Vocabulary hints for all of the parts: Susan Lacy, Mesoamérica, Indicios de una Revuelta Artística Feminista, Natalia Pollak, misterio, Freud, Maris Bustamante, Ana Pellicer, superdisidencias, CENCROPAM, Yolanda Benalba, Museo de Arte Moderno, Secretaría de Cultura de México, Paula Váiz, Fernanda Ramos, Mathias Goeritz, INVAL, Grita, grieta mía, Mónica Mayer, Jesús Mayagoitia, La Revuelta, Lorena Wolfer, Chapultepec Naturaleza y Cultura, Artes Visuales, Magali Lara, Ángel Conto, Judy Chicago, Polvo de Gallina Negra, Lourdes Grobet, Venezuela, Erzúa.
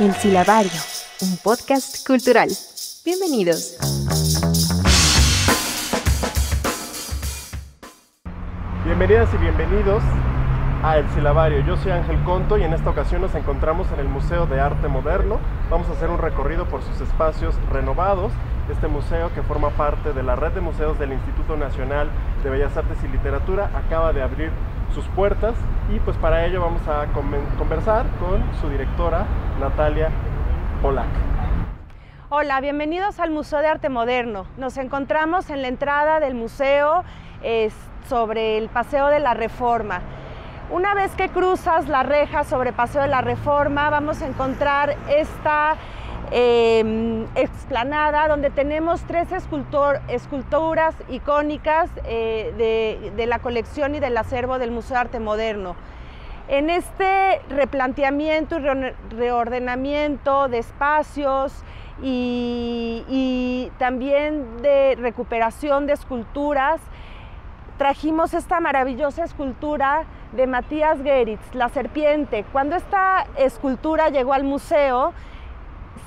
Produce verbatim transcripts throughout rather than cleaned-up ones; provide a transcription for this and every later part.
El silabario, un podcast cultural. Bienvenidos. Bienvenidas y bienvenidos a El silabario. Yo soy Ángel Conto y en esta ocasión nos encontramos en el Museo de Arte Moderno. Vamos a hacer un recorrido por sus espacios renovados. Este museo, que forma parte de la red de museos del Instituto Nacional de Bellas Artes y Literatura, acaba de abrir sus puertas y pues para ello vamos a conversar con su directora, Natalia Pollak. Hola, bienvenidos al Museo de Arte Moderno. Nos encontramos en la entrada del museo eh, sobre el Paseo de la Reforma. Una vez que cruzas la reja sobre Paseo de la Reforma, vamos a encontrar esta eh, explanada donde tenemos tres escultor, esculturas icónicas eh, de, de la colección y del acervo del Museo de Arte Moderno. En este replanteamiento y reordenamiento de espacios y, y también de recuperación de esculturas, trajimos esta maravillosa escultura de Mathias Goeritz, La Serpiente. Cuando esta escultura llegó al museo,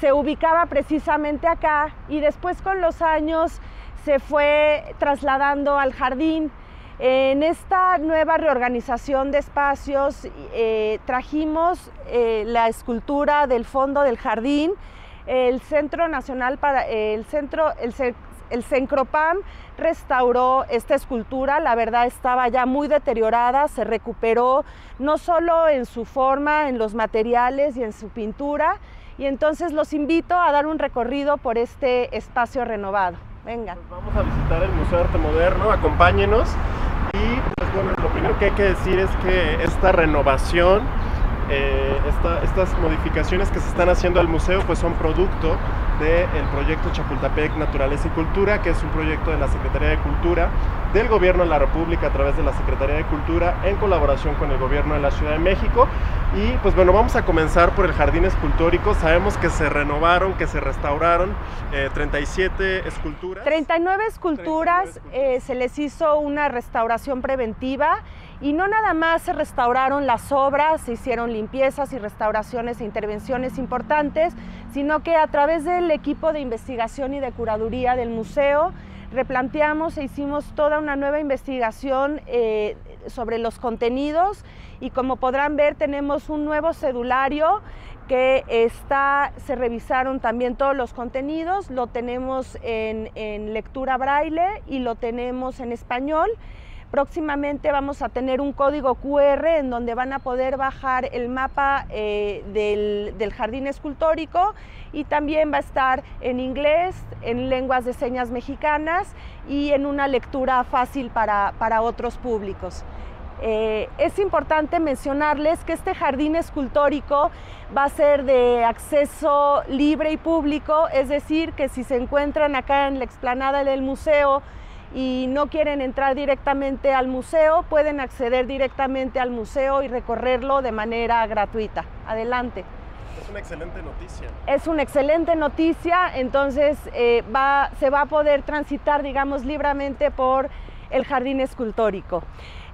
se ubicaba precisamente acá y después con los años se fue trasladando al jardín. En esta nueva reorganización de espacios eh, trajimos eh, la escultura del fondo del jardín. El Centro Nacional para eh, el Centro el El CENCROPAM restauró esta escultura, la verdad estaba ya muy deteriorada, se recuperó no solo en su forma, en los materiales y en su pintura, y entonces los invito a dar un recorrido por este espacio renovado. Vengan. Pues vamos a visitar el Museo de Arte Moderno, acompáñenos, y pues bueno, lo primero que hay que decir es que esta renovación, Eh, esta, estas modificaciones que se están haciendo al museo pues son producto del proyecto Chapultepec Naturaleza y Cultura, que es un proyecto de la Secretaría de Cultura del Gobierno de la República a través de la Secretaría de Cultura en colaboración con el Gobierno de la Ciudad de México. Y pues bueno, vamos a comenzar por el jardín escultórico. Sabemos que se renovaron, que se restauraron eh, treinta y siete esculturas. treinta y nueve esculturas, treinta y nueve esculturas. Eh, se les hizo una restauración preventiva. Y no nada más se restauraron las obras, se hicieron limpiezas y restauraciones e intervenciones importantes, sino que a través del equipo de investigación y de curaduría del museo replanteamos e hicimos toda una nueva investigación eh, sobre los contenidos, y como podrán ver tenemos un nuevo cedulario que está, se revisaron también todos los contenidos, lo tenemos en, en lectura braille y lo tenemos en español. Próximamente vamos a tener un código cu erre en donde van a poder bajar el mapa eh, del, del jardín escultórico, y también va a estar en inglés, en lenguas de señas mexicanas y en una lectura fácil para, para otros públicos. Eh, es importante mencionarles que este jardín escultórico va a ser de acceso libre y público, es decir, que si se encuentran acá en la explanada del museo y no quieren entrar directamente al museo, pueden acceder directamente al museo y recorrerlo de manera gratuita. Adelante. Es una excelente noticia. Es una excelente noticia, entonces eh, va, se va a poder transitar, digamos, libremente por el jardín escultórico.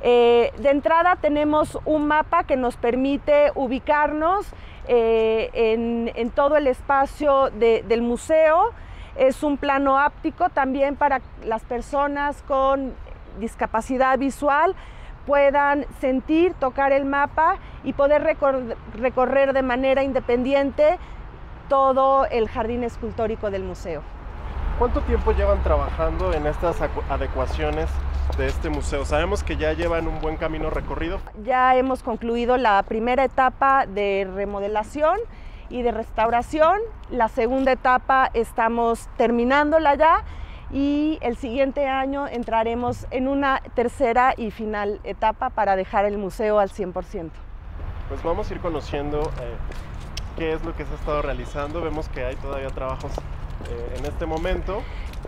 Eh, de entrada tenemos un mapa que nos permite ubicarnos eh, en, en todo el espacio de, del museo. Es un plano áptico también para las personas con discapacidad visual, puedan sentir, tocar el mapa y poder recor- recorrer de manera independiente todo el jardín escultórico del museo. ¿Cuánto tiempo llevan trabajando en estas adecuaciones de este museo? Sabemos que ya llevan un buen camino recorrido. Ya hemos concluido la primera etapa de remodelación y de restauración. La segunda etapa estamos terminándola ya, y el siguiente año entraremos en una tercera y final etapa para dejar el museo al cien por ciento. Pues vamos a ir conociendo eh, qué es lo que se ha estado realizando. Vemos que hay todavía trabajos eh, en este momento,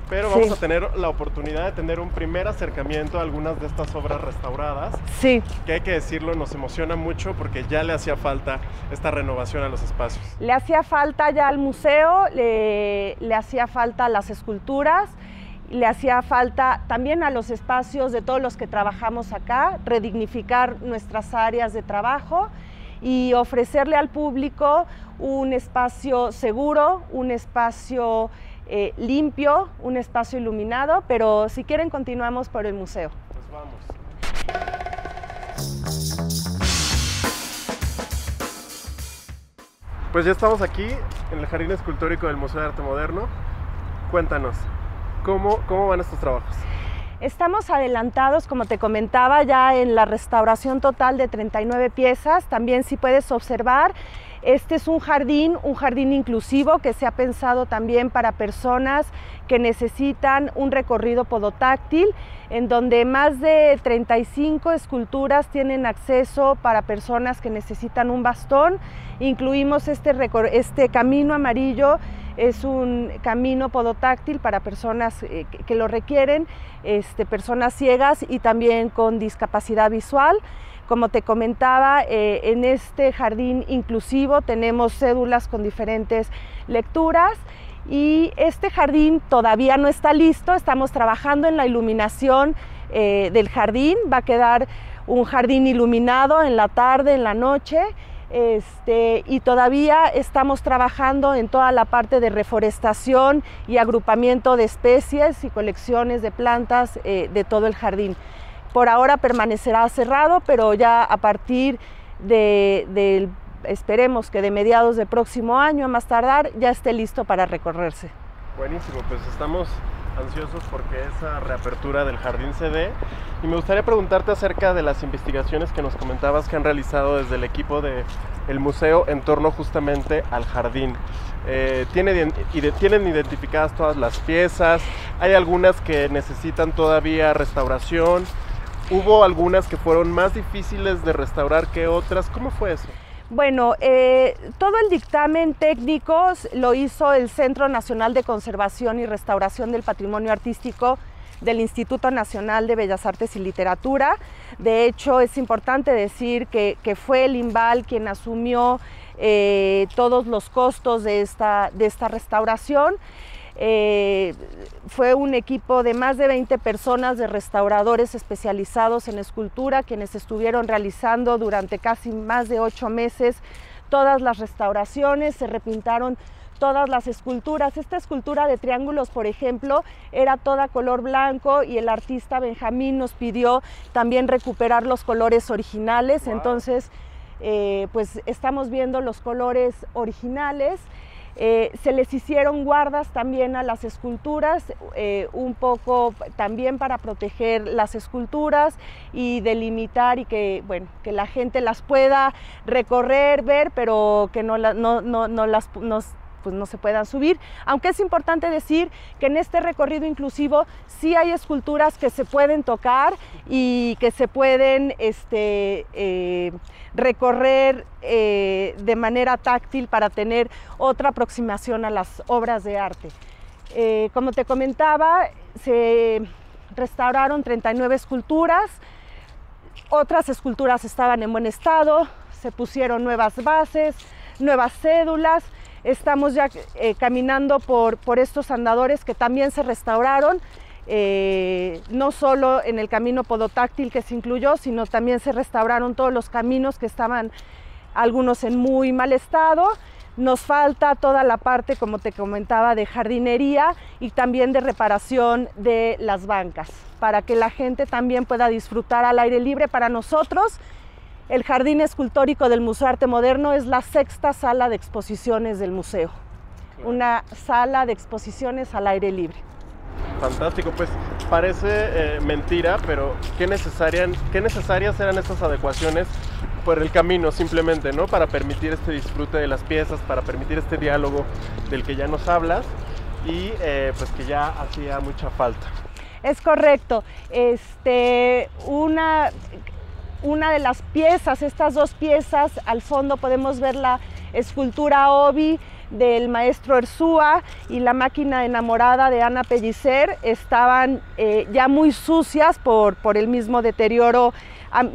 pero vamos sí. a tener la oportunidad de tener un primer acercamiento a algunas de estas obras restauradas. Sí. Que hay que decirlo, nos emociona mucho porque ya le hacía falta esta renovación a los espacios. Le hacía falta ya al museo, le, le hacía falta a las esculturas, le hacía falta también a los espacios de todos los que trabajamos acá, redignificar nuestras áreas de trabajo. y ofrecerle al público un espacio seguro, un espacio eh, limpio, un espacio iluminado, pero si quieren continuamos por el museo. Pues vamos. Pues ya estamos aquí en el Jardín Escultórico del Museo de Arte Moderno. Cuéntanos, ¿cómo, cómo van estos trabajos? Estamos adelantados, como te comentaba, ya en la restauración total de treinta y nueve piezas. También, si puedes observar, este es un jardín, un jardín inclusivo que se ha pensado también para personas que necesitan un recorrido podotáctil, en donde más de treinta y cinco esculturas tienen acceso para personas que necesitan un bastón. Incluimos este, este camino amarillo, es un camino podotáctil para personas eh, que, que lo requieren, este, personas ciegas y también con discapacidad visual. Como te comentaba, eh, en este jardín inclusivo tenemos cédulas con diferentes lecturas. Y este jardín todavía no está listo, estamos trabajando en la iluminación eh, del jardín, va a quedar un jardín iluminado en la tarde, en la noche, este, y todavía estamos trabajando en toda la parte de reforestación y agrupamiento de especies y colecciones de plantas eh, de todo el jardín. Por ahora permanecerá cerrado, pero ya a partir de, del esperemos que de mediados del próximo año, a más tardar, ya esté listo para recorrerse. Buenísimo, pues estamos ansiosos porque esa reapertura del jardín se dé. Y me gustaría preguntarte acerca de las investigaciones que nos comentabas que han realizado desde el equipo del museo en torno justamente al jardín. Eh, ¿tienen, ¿Tienen identificadas todas las piezas? ¿Hay algunas que necesitan todavía restauración? ¿Hubo algunas que fueron más difíciles de restaurar que otras? ¿Cómo fue eso? Bueno, eh, todo el dictamen técnico lo hizo el Centro Nacional de Conservación y Restauración del Patrimonio Artístico del Instituto Nacional de Bellas Artes y Literatura. De hecho, es importante decir que, que fue el INVAL quien asumió eh, todos los costos de esta, de esta restauración. Eh, fue un equipo de más de veinte personas, de restauradores especializados en escultura, quienes estuvieron realizando durante casi más de ocho meses todas las restauraciones, se repintaron todas las esculturas. Esta escultura de triángulos, por ejemplo, era toda color blanco y el artista Benjamín nos pidió también recuperar los colores originales. Wow. Entonces, eh, pues estamos viendo los colores originales. Eh, se les hicieron guardas también a las esculturas, eh, un poco también para proteger las esculturas y delimitar y que, bueno, que la gente las pueda recorrer, ver, pero que no, la, no, no, no las... No, pues no se puedan subir, aunque es importante decir que en este recorrido inclusivo sí hay esculturas que se pueden tocar y que se pueden este, eh, recorrer eh, de manera táctil para tener otra aproximación a las obras de arte. Eh, como te comentaba, se restauraron treinta y nueve esculturas, otras esculturas estaban en buen estado, se pusieron nuevas bases, nuevas cédulas. Estamos ya eh, caminando por, por estos andadores que también se restauraron, eh, no solo en el camino podotáctil que se incluyó, sino también se restauraron todos los caminos que estaban algunos en muy mal estado. Nos falta toda la parte, como te comentaba, de jardinería y también de reparación de las bancas, para que la gente también pueda disfrutar al aire libre. Para nosotros, el Jardín Escultórico del Museo de Arte Moderno es la sexta sala de exposiciones del museo. Claro. Una sala de exposiciones al aire libre. Fantástico, pues parece eh, mentira, pero ¿qué, necesaria, qué necesarias eran estas adecuaciones por el camino simplemente, ¿no? Para permitir este disfrute de las piezas, para permitir este diálogo del que ya nos hablas y eh, pues que ya hacía mucha falta. Es correcto. Este, una... Una de las piezas, estas dos piezas, al fondo podemos ver la escultura Obi del maestro Erzúa y la máquina enamorada de Ana Pellicer, estaban eh, ya muy sucias por, por el mismo deterioro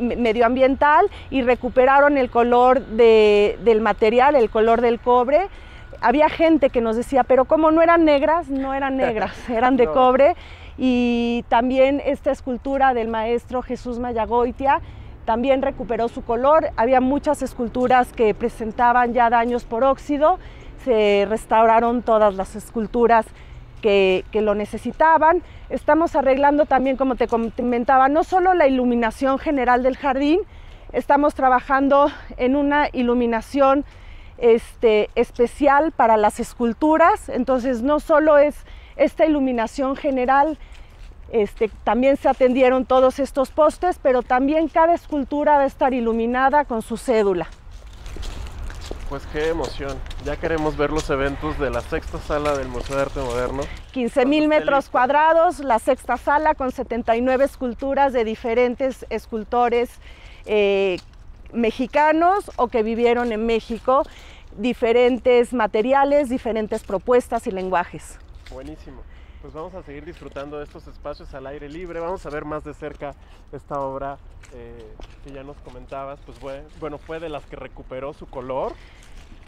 medioambiental y recuperaron el color de, del material, el color del cobre. Había gente que nos decía, pero como no eran negras, no eran negras, eran de no. cobre. Y también esta escultura del maestro Jesús Mayagoitia también recuperó su color. Había muchas esculturas que presentaban ya daños por óxido, se restauraron todas las esculturas que, que lo necesitaban. Estamos arreglando también, como te comentaba, no solo la iluminación general del jardín, estamos trabajando en una iluminación este, especial para las esculturas. Entonces no solo es esta iluminación general, Este, también se atendieron todos estos postes, pero también cada escultura va a estar iluminada con su cédula. Pues qué emoción, ya queremos ver los eventos de la sexta sala del Museo de Arte Moderno. quince mil metros cuadrados, la sexta sala con setenta y nueve esculturas de diferentes escultores eh, mexicanos o que vivieron en México, diferentes materiales, diferentes propuestas y lenguajes. Buenísimo. Pues vamos a seguir disfrutando de estos espacios al aire libre, vamos a ver más de cerca esta obra eh, que ya nos comentabas, pues fue, bueno, fue de las que recuperó su color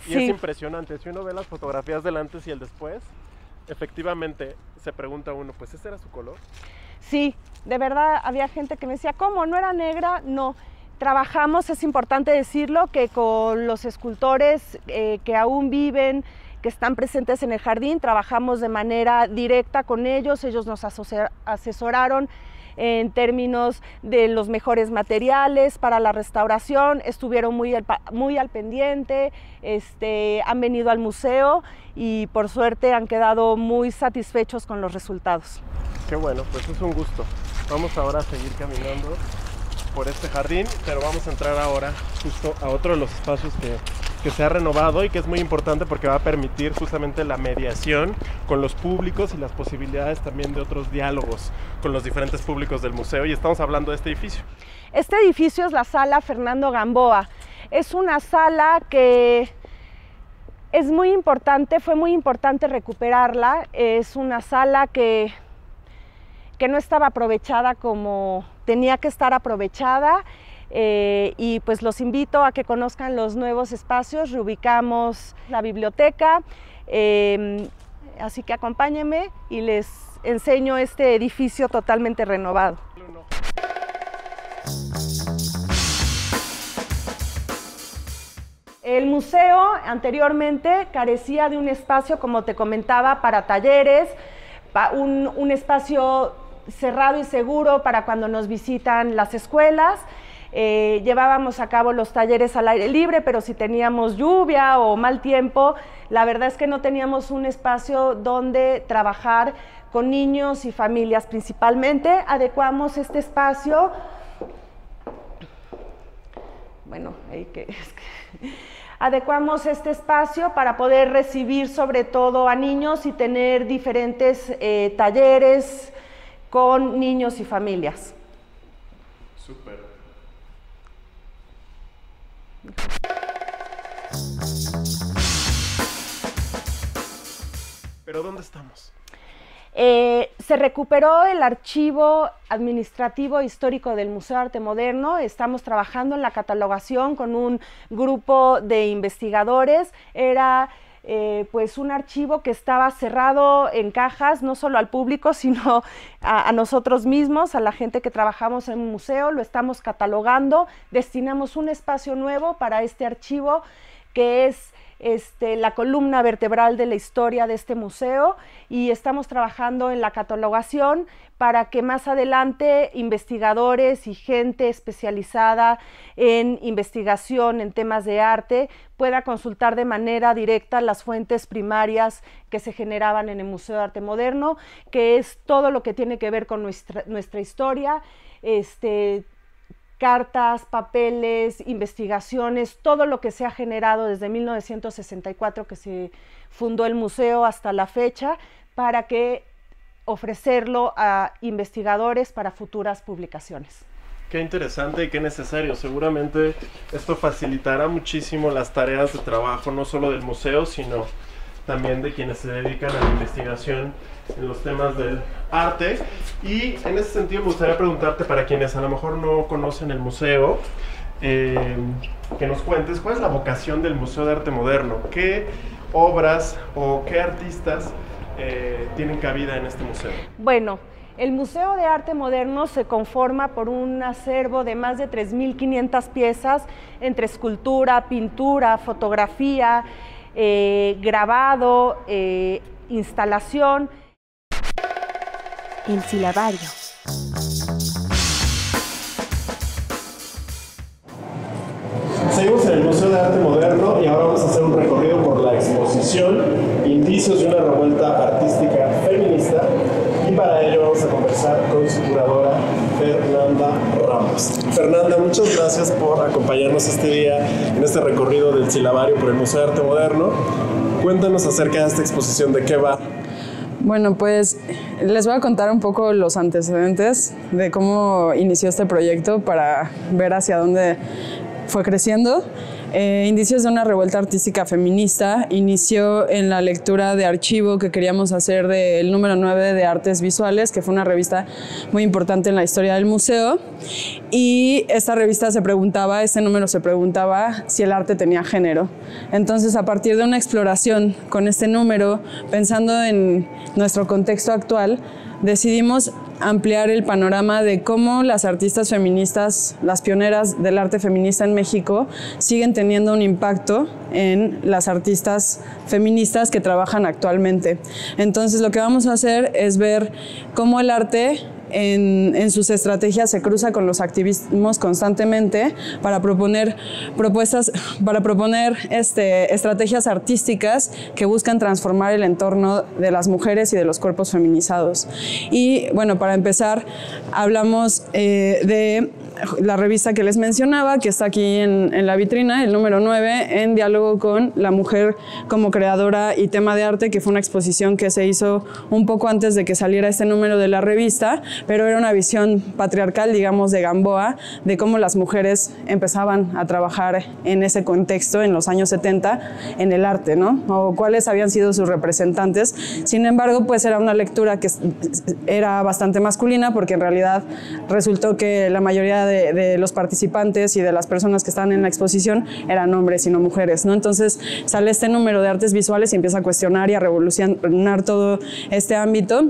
y sí. Es impresionante, si uno ve las fotografías del antes y el después, efectivamente se pregunta uno, pues ¿ese era su color? Sí, de verdad había gente que me decía, ¿cómo? ¿No era negra? No. Trabajamos, es importante decirlo, que con los escultores eh, que aún viven, que están presentes en el jardín, trabajamos de manera directa con ellos, ellos nos asesoraron en términos de los mejores materiales para la restauración, estuvieron muy al, muy al pendiente, este, han venido al museo y por suerte han quedado muy satisfechos con los resultados. Qué bueno, pues es un gusto. Vamos ahora a seguir caminando por este jardín, pero vamos a entrar ahora justo a otro de los espacios que... que se ha renovado y que es muy importante porque va a permitir justamente la mediación con los públicos y las posibilidades también de otros diálogos con los diferentes públicos del museo. Y estamos hablando de este edificio. Este edificio es la sala Fernando Gamboa. Es una sala que es muy importante, fue muy importante recuperarla. Es una sala que, que no estaba aprovechada como tenía que estar aprovechada. Eh, y pues los invito a que conozcan los nuevos espacios, reubicamos la biblioteca, eh, así que acompáñenme y les enseño este edificio totalmente renovado. El museo anteriormente carecía de un espacio, como te comentaba, para talleres, pa un, un espacio cerrado y seguro para cuando nos visitan las escuelas. Eh, llevábamos a cabo los talleres al aire libre, pero si teníamos lluvia o mal tiempo, la verdad es que no teníamos un espacio donde trabajar con niños y familias principalmente. Adecuamos este espacio, bueno, hay que, es que... adecuamos este espacio para poder recibir sobre todo a niños y tener diferentes eh, talleres con niños y familias. Súper. ¿Pero dónde estamos? Eh, se recuperó el archivo administrativo histórico del Museo de Arte Moderno. Estamos trabajando en la catalogación con un grupo de investigadores. Era eh, pues un archivo que estaba cerrado en cajas, no solo al público, sino a, a nosotros mismos, a la gente que trabajamos en un museo. Lo estamos catalogando. Destinamos un espacio nuevo para este archivo que es Este, la columna vertebral de la historia de este museo y estamos trabajando en la catalogación para que más adelante investigadores y gente especializada en investigación en temas de arte pueda consultar de manera directa las fuentes primarias que se generaban en el Museo de Arte Moderno, que es todo lo que tiene que ver con nuestra, nuestra historia, este, cartas, papeles, investigaciones, todo lo que se ha generado desde mil novecientos sesenta y cuatro que se fundó el museo hasta la fecha, para que ofrecerlo a investigadores para futuras publicaciones. Qué interesante y qué necesario. Seguramente esto facilitará muchísimo las tareas de trabajo, no solo del museo, sino también de quienes se dedican a la investigación en los temas del arte. Y en ese sentido me gustaría preguntarte, para quienes a lo mejor no conocen el museo, eh, que nos cuentes cuál es la vocación del Museo de Arte Moderno, qué obras o qué artistas eh, tienen cabida en este museo. Bueno, El Museo de Arte Moderno se conforma por un acervo de más de tres mil quinientas piezas, entre escultura, pintura, fotografía, eh, grabado, eh, instalación. El silabario. Seguimos en el Museo de Arte Moderno y ahora vamos a hacer un recorrido por la exposición Indicios de una Revuelta Artística Feminista, y para ello vamos a conversar con su curadora Fernanda Ramos. Fernanda, muchas gracias por acompañarnos este día en este recorrido del silabario por el Museo de Arte Moderno. Cuéntanos acerca de esta exposición, ¿de qué va? Bueno, pues les voy a contar un poco los antecedentes de cómo inició este proyecto para ver hacia dónde fue creciendo. Eh, Indicios de una Revuelta Artística Feminista inició en la lectura de archivo que queríamos hacer del número nueve de Artes Visuales, que fue una revista muy importante en la historia del museo. Y esta revista se preguntaba, este número se preguntaba si el arte tenía género. Entonces, a partir de una exploración con este número, pensando en nuestro contexto actual, decidimos ampliar el panorama de cómo las artistas feministas, las pioneras del arte feminista en México, siguen teniendo un impacto en las artistas feministas que trabajan actualmente. Entonces, lo que vamos a hacer es ver cómo el arte en, en sus estrategias se cruza con los activismos constantemente para proponer propuestas, para proponer este, estrategias artísticas que buscan transformar el entorno de las mujeres y de los cuerpos feminizados. Y bueno, para empezar, hablamos eh, de la revista que les mencionaba, que está aquí en, en la vitrina, el número nueve, en diálogo con la mujer como creadora y tema de arte, que fue una exposición que se hizo un poco antes de que saliera este número de la revista, pero era una visión patriarcal, digamos, de Gamboa, de cómo las mujeres empezaban a trabajar en ese contexto en los años setenta en el arte, ¿no? O cuáles habían sido sus representantes. Sin embargo, pues era una lectura que era bastante masculina, porque en realidad resultó que la mayoría De, de los participantes y de las personas que estaban en la exposición eran hombres y no mujeres, ¿no? Entonces sale este número de Artes Visuales y empieza a cuestionar y a revolucionar todo este ámbito.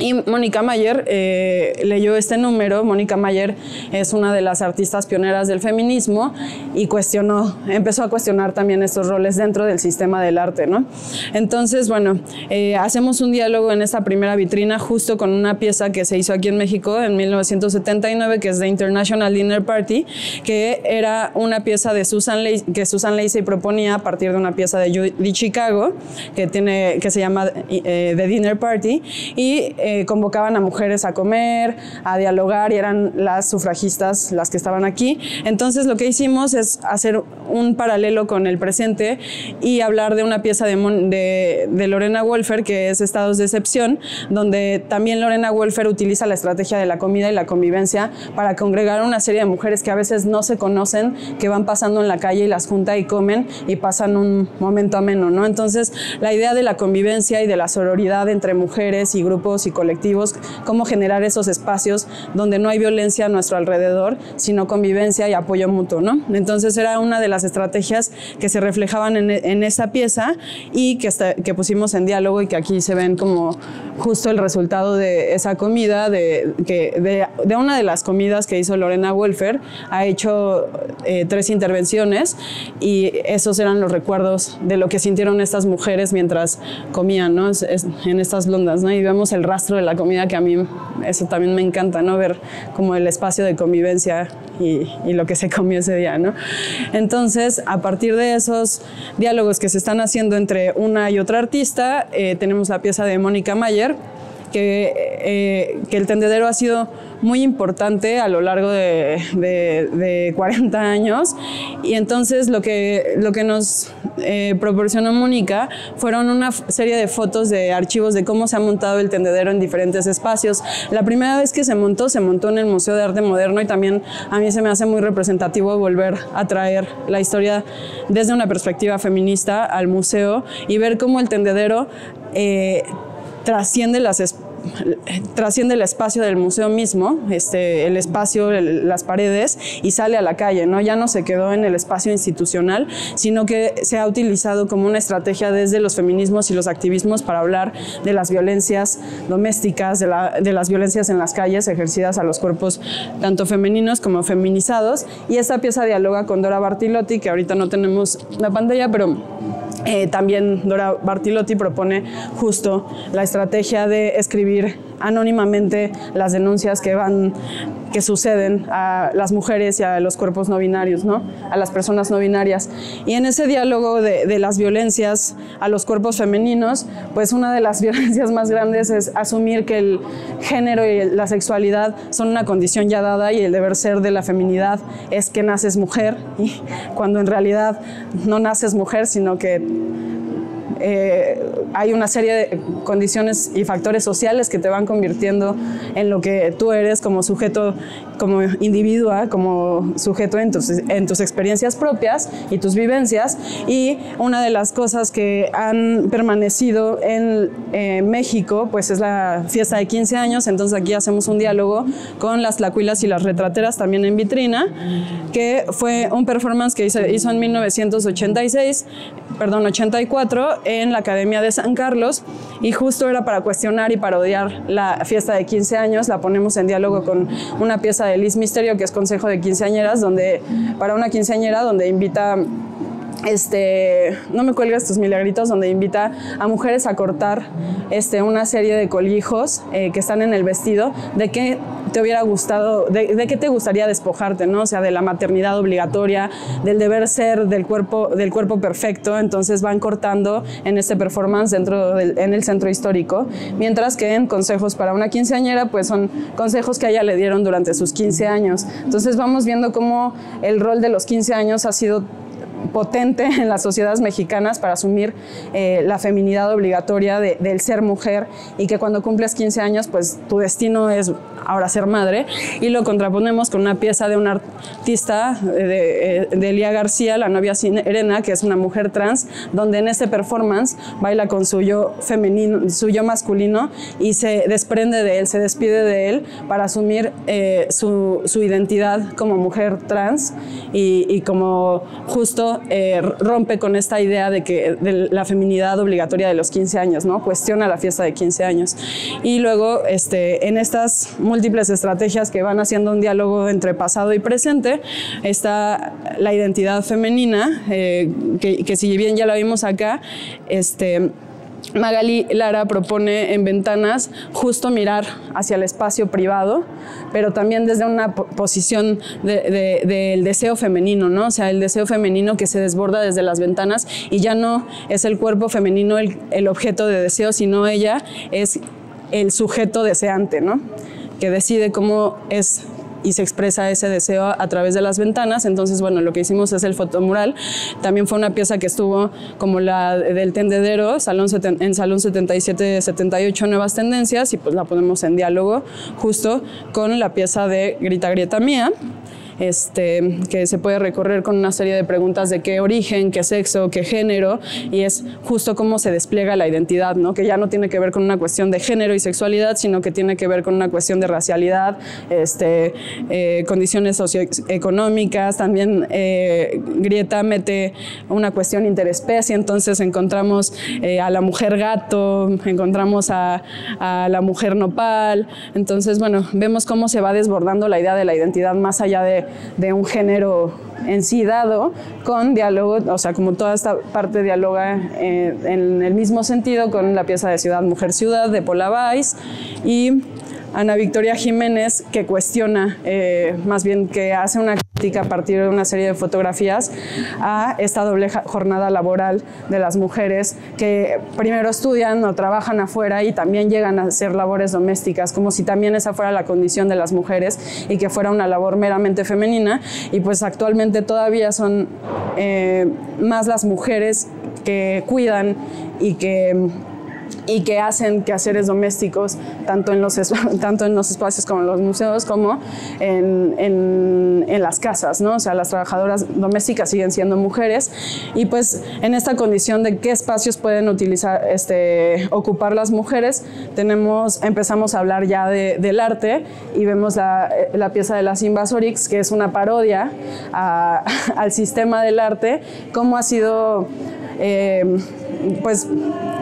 Y Mónica Mayer eh, leyó este número. Mónica Mayer es una de las artistas pioneras del feminismo y cuestionó, empezó a cuestionar también estos roles dentro del sistema del arte, ¿no? Entonces, bueno, eh, hacemos un diálogo en esta primera vitrina justo con una pieza que se hizo aquí en México en mil novecientos setenta y nueve, que es The International Dinner Party, que era una pieza de Susan Lacy, que Susan Lacy proponía a partir de una pieza de Judy Chicago que, tiene, que se llama eh, The Dinner Party, y Eh, convocaban a mujeres a comer, a dialogar, y eran las sufragistas las que estaban aquí. Entonces, lo que hicimos es hacer un paralelo con el presente y hablar de una pieza de, de, de Lorena Wolfer, que es Estados de Excepción, donde también Lorena Wolfer utiliza la estrategia de la comida y la convivencia para congregar a una serie de mujeres que a veces no se conocen, que van pasando en la calle y las junta y comen y pasan un momento ameno, ¿no? Entonces, la idea de la convivencia y de la sororidad entre mujeres y grupos y colectivos, cómo generar esos espacios donde no hay violencia a nuestro alrededor, sino convivencia y apoyo mutuo, ¿no? Entonces era una de las estrategias que se reflejaban en, en esa pieza y que, está, que pusimos en diálogo, y que aquí se ven como justo el resultado de esa comida, de, que, de, de una de las comidas que hizo Lorena Wolfer. Ha hecho eh, tres intervenciones, y esos eran los recuerdos de lo que sintieron estas mujeres mientras comían, ¿no? Es, es, en estas londas, ¿no? Y vemos el rastro de la comida, que a mí eso también me encanta, ¿no? Ver como el espacio de convivencia y, y lo que se comió ese día, ¿no? Entonces, a partir de esos diálogos que se están haciendo entre una y otra artista, eh, tenemos la pieza de Mónica Mayer, que, eh, que el tendedero ha sido muy importante a lo largo de, de, de cuarenta años, y entonces lo que, lo que nos eh, proporcionó Mónica fueron una serie de fotos de archivos de cómo se ha montado el tendedero en diferentes espacios. La primera vez que se montó, se montó en el Museo de Arte Moderno, y también a mí se me hace muy representativo volver a traer la historia desde una perspectiva feminista al museo y ver cómo el tendedero eh, trasciende las trasciende el espacio del museo mismo, este, el espacio, el, las paredes, y sale a la calle, ¿no? Ya no se quedó en el espacio institucional, sino que se ha utilizado como una estrategia desde los feminismos y los activismos para hablar de las violencias domésticas, de, la, de las violencias en las calles ejercidas a los cuerpos tanto femeninos como feminizados. Y esta pieza dialoga con Dora Bartilotti, que ahorita no tenemos la pantalla, pero eh, también Dora Bartilotti propone justo la estrategia de escribir anónimamente las denuncias que van, que suceden a las mujeres y a los cuerpos no binarios, ¿no? A las personas no binarias. Y en ese diálogo de, de las violencias a los cuerpos femeninos, pues una de las violencias más grandes es asumir que el género y la sexualidad son una condición ya dada, y el deber ser de la feminidad es que naces mujer, y cuando en realidad no naces mujer, sino que Eh, hay una serie de condiciones y factores sociales que te van convirtiendo en lo que tú eres como sujeto, como individua, como sujeto en tus, en tus experiencias propias y tus vivencias. Y una de las cosas que han permanecido en eh, México, pues es la fiesta de quince años, entonces aquí hacemos un diálogo con las tlacuilas y las retrateras, también en vitrina, que fue un performance que hizo, hizo en mil novecientos ochenta y seis, perdón, ochenta y cuatro, en la Academia de San Carlos, y justo era para cuestionar y parodiar la fiesta de quince años. La ponemos en diálogo con una pieza de Liz Misterio, que es Consejo de Quinceañeras, donde, para una quinceañera, donde invita, este, no me cuelgues tus milagritos, donde invita a mujeres a cortar este, una serie de colijos eh, que están en el vestido, de que te hubiera gustado, de, de qué te gustaría despojarte, ¿no? O sea, de la maternidad obligatoria, del deber ser, del cuerpo, del cuerpo perfecto. Entonces van cortando en este performance dentro del, en el centro histórico, mientras que en consejos para una quinceañera, pues son consejos que a ella le dieron durante sus quince años. Entonces vamos viendo cómo el rol de los quince años ha sido potente en las sociedades mexicanas para asumir eh, la feminidad obligatoria de, del ser mujer, y que cuando cumples quince años, pues tu destino es ahora ser madre. Y lo contraponemos con una pieza de una artista de, de, de Lía García, La novia sirena, que es una mujer trans, donde en este performance baila con su yo femenino, su yo masculino, y se desprende de él, se despide de él para asumir eh, su, su identidad como mujer trans, y, y como justo Eh, rompe con esta idea de que de la feminidad obligatoria de los quince años, ¿no? Cuestiona la fiesta de quince años. Y luego, este, en estas múltiples estrategias que van haciendo un diálogo entre pasado y presente, está la identidad femenina, eh, que, que si bien ya la vimos acá, este, Magali Lara propone en Ventanas justo mirar hacia el espacio privado, pero también desde una posición de, de, del deseo femenino, ¿no? O sea, el deseo femenino que se desborda desde las ventanas, y ya no es el cuerpo femenino el, el objeto de deseo, sino ella es el sujeto deseante, ¿no? Que decide cómo es y se expresa ese deseo a través de las ventanas. Entonces, bueno, lo que hicimos es el fotomural. También fue una pieza que estuvo como la del tendedero, salón seten, en Salón setenta y siete setenta y ocho, Nuevas Tendencias, y pues la ponemos en diálogo justo con la pieza de Grita, grieta mía, este, que se puede recorrer con una serie de preguntas de qué origen, qué sexo, qué género, y es justo cómo se despliega la identidad, ¿no? Que ya no tiene que ver con una cuestión de género y sexualidad, sino que tiene que ver con una cuestión de racialidad, este, eh, condiciones socioeconómicas, también eh, Grieta mete una cuestión interespecie. Entonces encontramos eh, a la mujer gato, encontramos a, a la mujer nopal. Entonces, bueno, vemos cómo se va desbordando la idea de la identidad más allá de de un género en sí dado, con diálogo, o sea, como toda esta parte dialoga eh, en el mismo sentido con la pieza de Ciudad, Mujer, Ciudad, de Paula Váiz, y Ana Victoria Jiménez, que cuestiona, eh, más bien que hace una crítica a partir de una serie de fotografías a esta doble jornada laboral de las mujeres, que primero estudian o trabajan afuera y también llegan a hacer labores domésticas, como si también esa fuera la condición de las mujeres y que fuera una labor meramente femenina. Y pues actualmente todavía son eh, más las mujeres que cuidan y que y que hacen quehaceres domésticos tanto en los, tanto en los espacios como en los museos como en, en, en las casas, ¿no? O sea, las trabajadoras domésticas siguen siendo mujeres y pues en esta condición de qué espacios pueden utilizar, este, ocupar las mujeres, tenemos, empezamos a hablar ya de, del arte y vemos la, la pieza de las Invasorix, que es una parodia a, al sistema del arte, cómo ha sido eh, pues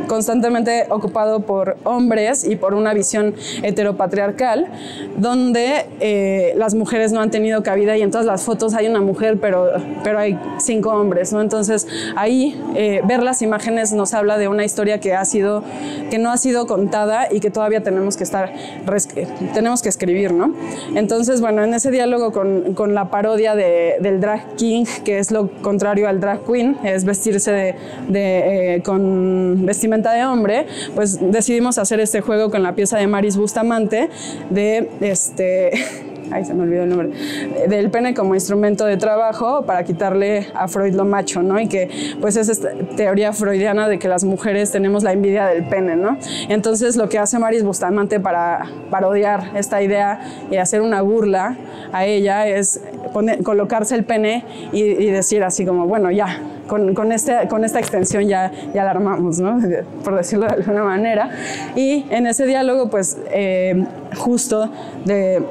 constantemente ocupado por hombres y por una visión heteropatriarcal donde eh, las mujeres no han tenido cabida y en todas las fotos hay una mujer pero, pero hay cinco hombres, ¿no? Entonces ahí eh, ver las imágenes nos habla de una historia que, ha sido, que no ha sido contada y que todavía tenemos que, estar, tenemos que escribir, ¿no? Entonces bueno, en ese diálogo con, con la parodia de, del drag king, que es lo contrario al drag queen, es vestirse de, de, eh, con vestimenta de hombre, pues decidimos hacer este juego con la pieza de Maris Bustamante de este... ay, se me olvidó el nombre, del pene como instrumento de trabajo para quitarle a Freud lo macho, ¿no? Y que pues es esta teoría freudiana de que las mujeres tenemos la envidia del pene, ¿no? Entonces lo que hace Maris Bustamante para parodiar esta idea y hacer una burla a ella es poner, colocarse el pene y, y decir así como, bueno, ya, con, con, este, con esta extensión ya, ya la armamos, ¿no? Por decirlo de alguna manera. Y en ese diálogo, pues, eh, justo de...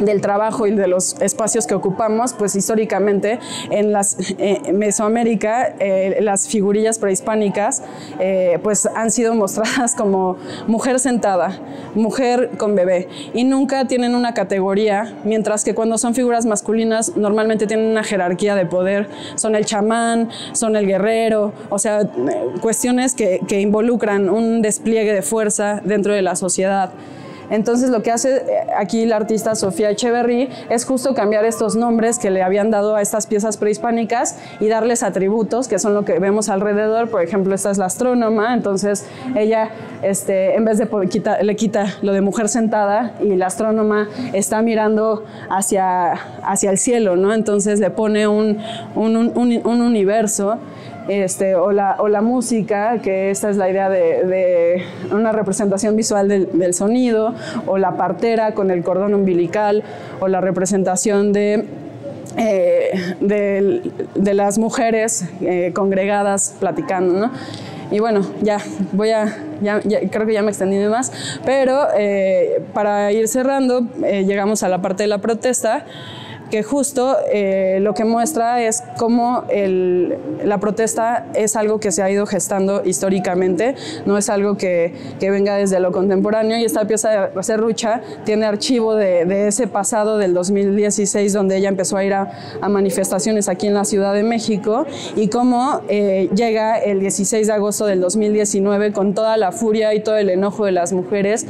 del trabajo y de los espacios que ocupamos, pues históricamente en las, eh, Mesoamérica eh, las figurillas prehispánicas eh, pues han sido mostradas como mujer sentada, mujer con bebé y nunca tienen una categoría, mientras que cuando son figuras masculinas normalmente tienen una jerarquía de poder, son el chamán, son el guerrero, o sea, eh, cuestiones que, que involucran un despliegue de fuerza dentro de la sociedad. Entonces lo que hace aquí la artista Sofía Echeverry es justo cambiar estos nombres que le habían dado a estas piezas prehispánicas y darles atributos que son lo que vemos alrededor. Por ejemplo, esta es la astrónoma, entonces ella este, en vez de quita, le quita lo de mujer sentada y la astrónoma está mirando hacia, hacia el cielo, ¿no? Entonces le pone un, un, un, un universo. Este, o, la, o la música, que esta es la idea de, de una representación visual del, del sonido, o la partera con el cordón umbilical, o la representación de, eh, de, de las mujeres eh, congregadas platicando, ¿no? Y bueno, ya, voy a, ya, ya, creo que ya me extendí de más, pero eh, para ir cerrando, eh, llegamos a la parte de la protesta, que justo eh, lo que muestra es cómo el, la protesta es algo que se ha ido gestando históricamente, no es algo que, que venga desde lo contemporáneo, y esta pieza de Serrucha tiene archivo de, de ese pasado del dos mil dieciséis, donde ella empezó a ir a, a manifestaciones aquí en la Ciudad de México, y cómo eh, llega el dieciséis de agosto del dos mil diecinueve con toda la furia y todo el enojo de las mujeres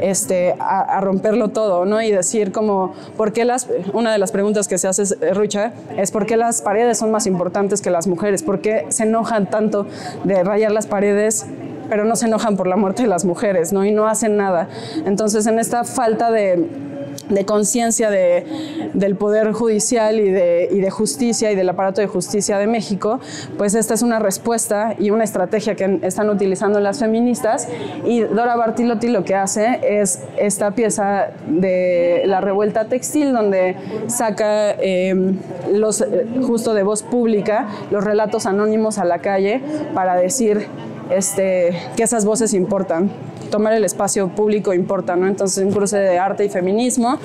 este, a, a romperlo todo, ¿no? Y decir como, ¿por qué las, una de las preguntas que se hace Rucha es por qué las paredes son más importantes que las mujeres, por qué se enojan tanto de rayar las paredes pero no se enojan por la muerte de las mujeres, ¿no? Y no hacen nada. Entonces en esta falta de, de conciencia de, del poder judicial y de, y de justicia y del aparato de justicia de México, pues esta es una respuesta y una estrategia que están utilizando las feministas, y Dora Bartilotti lo que hace es esta pieza de La Revuelta textil, donde saca eh, los, justo de voz pública los relatos anónimos a la calle para decir este, que esas voces importan. Tomar el espacio público importa, ¿no? Entonces, un cruce de arte y feminismo.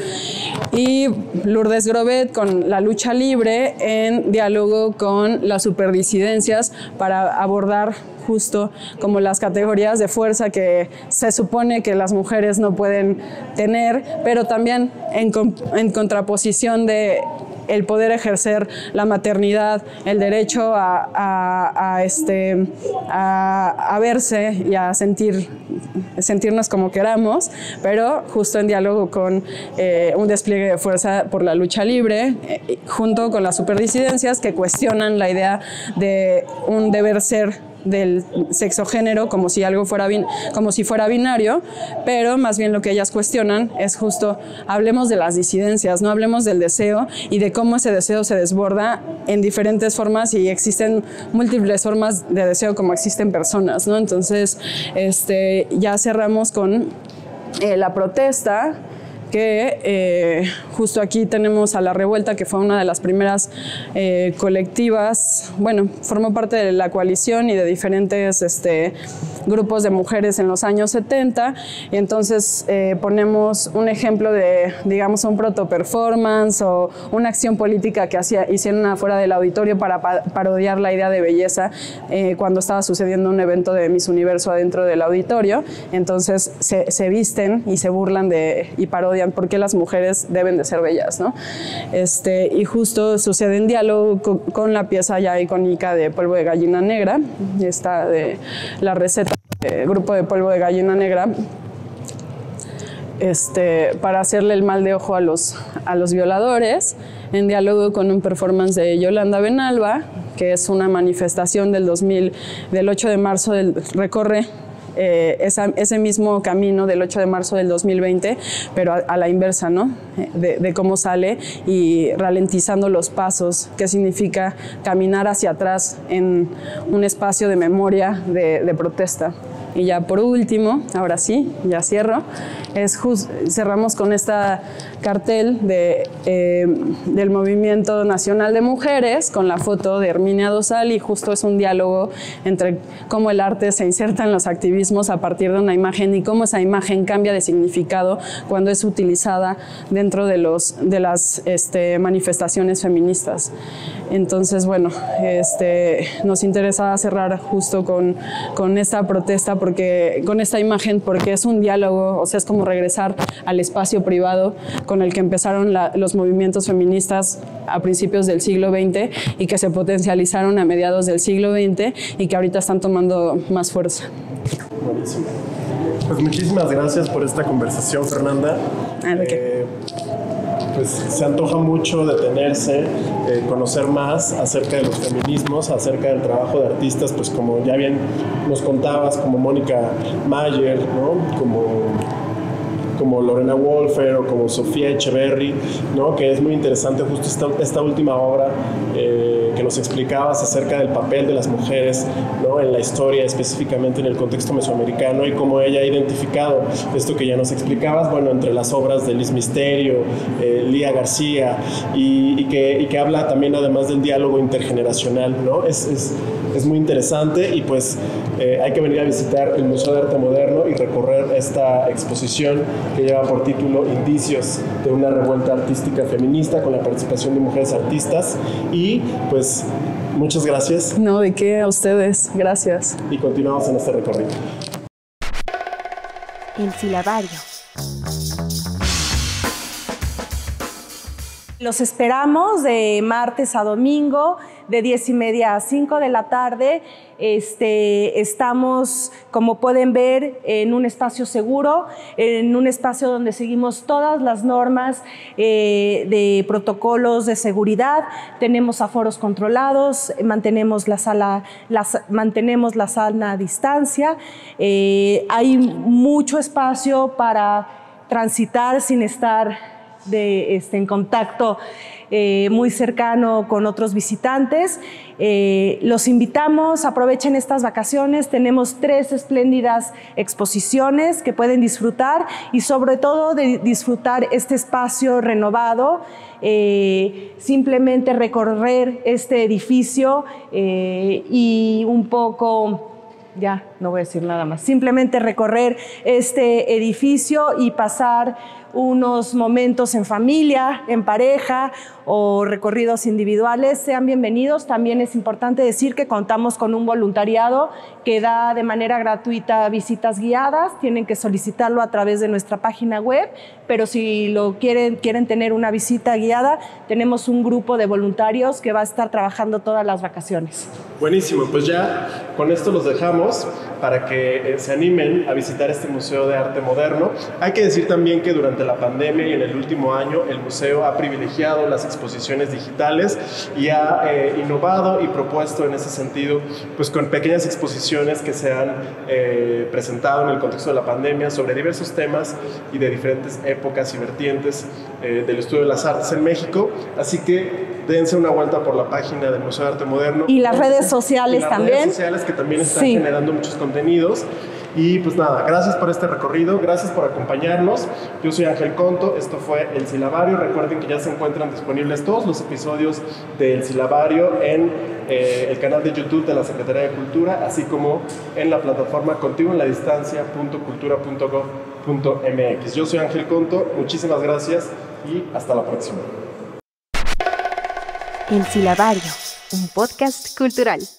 Y Lourdes Grobet con La Lucha Libre en diálogo con las superdisidencias para abordar justo como las categorías de fuerza que se supone que las mujeres no pueden tener, pero también en, en contraposición de el poder ejercer la maternidad, el derecho a, a, a, este, a, a verse y a sentir, sentirnos como queramos, pero justo en diálogo con eh, un despliegue de fuerza por la lucha libre, eh, junto con las superdisidencias que cuestionan la idea de un deber ser del sexo género como si algo fuera bin, como si fuera binario, pero más bien lo que ellas cuestionan es justo, hablemos de las disidencias, no hablemos del deseo y de cómo ese deseo se desborda en diferentes formas y existen múltiples formas de deseo como existen personas, ¿no? Entonces, este, ya cerramos con eh, la protesta, que eh, justo aquí tenemos a La Revuelta, que fue una de las primeras eh, colectivas, bueno, formó parte de la coalición y de diferentes este, grupos de mujeres en los años setenta, y entonces eh, ponemos un ejemplo de, digamos, un proto-performance o una acción política que hacía, hicieron afuera del auditorio para pa parodiar la idea de belleza eh, cuando estaba sucediendo un evento de Miss Universo adentro del auditorio, entonces se, se visten y se burlan de y parodian por qué las mujeres deben de ser bellas, ¿no? Este, y justo sucede en diálogo con, con la pieza ya icónica de Polvo de Gallina Negra, esta de la receta del grupo de Polvo de Gallina Negra, este, para hacerle el mal de ojo a los, a los violadores, en diálogo con un performance de Yolanda Benalba, que es una manifestación del, dos mil, del ocho de marzo, del, recorre Eh, esa, ese mismo camino del ocho de marzo del dos mil veinte, pero a, a la inversa, ¿no? De, de cómo sale y ralentizando los pasos, que significa caminar hacia atrás en un espacio de memoria, de, de protesta. Y ya por último, ahora sí, ya cierro, es just, cerramos con esta cartel de, eh, del Movimiento Nacional de Mujeres con la foto de Herminia Dosal, y justo es un diálogo entre cómo el arte se inserta en los activismos a partir de una imagen y cómo esa imagen cambia de significado cuando es utilizada dentro de, los, de las este, manifestaciones feministas. Entonces, bueno, este, nos interesa cerrar justo con, con esta protesta, porque, con esta imagen, porque es un diálogo, o sea, es como regresar al espacio privado con el que empezaron la, los movimientos feministas a principios del siglo veinte y que se potencializaron a mediados del siglo veinte y que ahorita están tomando más fuerza. Buenísimo. Pues muchísimas gracias por esta conversación, Fernanda. Ah, okay. eh, pues se antoja mucho detenerse, eh, conocer más acerca de los feminismos, acerca del trabajo de artistas, pues como ya bien nos contabas, como Mónica Mayer, ¿no? Como... como Lorena Wolfer o como Sofía Echeverry, ¿no? Que es muy interesante justo esta, esta última obra eh, que nos explicabas acerca del papel de las mujeres, ¿no? En la historia, específicamente en el contexto mesoamericano, y cómo ella ha identificado esto que ya nos explicabas, bueno, entre las obras de Liz Misterio, eh, Lía García, y, y, que, y que habla también además del diálogo intergeneracional, ¿no? Es, es, es muy interesante, y pues eh, hay que venir a visitar el Museo de Arte Moderno y recorrer esta exposición que lleva por título Indicios de una Revuelta Artística Feminista, con la participación de mujeres artistas. Y pues muchas gracias. No, ¿de qué? A ustedes, gracias. Y continuamos en este recorrido. El silabario. Los esperamos de martes a domingo, de diez y media a cinco de la tarde. Este, estamos, como pueden ver, en un espacio seguro, en un espacio donde seguimos todas las normas eh, de protocolos de seguridad. Tenemos aforos controlados, mantenemos la sala, las, mantenemos la sana distancia. Eh, hay mucho espacio para transitar sin estar de, este, en contacto eh, muy cercano con otros visitantes. Eh, los invitamos, aprovechen estas vacaciones, tenemos tres espléndidas exposiciones que pueden disfrutar, y sobre todo de disfrutar este espacio renovado, eh, simplemente recorrer este edificio eh, y un poco... Ya, no voy a decir nada más. Simplemente recorrer este edificio y pasar unos momentos en familia, en pareja o recorridos individuales. Sean bienvenidos. También es importante decir que contamos con un voluntariado que da de manera gratuita visitas guiadas. Tienen que solicitarlo a través de nuestra página web, pero si lo quieren, quieren tener una visita guiada, tenemos un grupo de voluntarios que va a estar trabajando todas las vacaciones. Buenísimo, pues ya con esto los dejamos para que eh, se animen a visitar este Museo de Arte Moderno. Hay que decir también que durante durante la pandemia y en el último año el museo ha privilegiado las exposiciones digitales y ha eh, innovado y propuesto en ese sentido, pues con pequeñas exposiciones que se han eh, presentado en el contexto de la pandemia sobre diversos temas y de diferentes épocas y vertientes eh, del estudio de las artes en México. Así que dense una vuelta por la página del Museo de Arte Moderno. Y las redes sociales las también. Las redes sociales que también están sí. generando muchos contenidos. Y pues nada, gracias por este recorrido, gracias por acompañarnos. Yo soy Ángel Conto, esto fue El Silabario. Recuerden que ya se encuentran disponibles todos los episodios de El Silabario en eh, el canal de YouTube de la Secretaría de Cultura, así como en la plataforma contigo en la distancia punto cultura punto gov punto mx. Yo soy Ángel Conto, muchísimas gracias y hasta la próxima. El Silabario, un podcast cultural.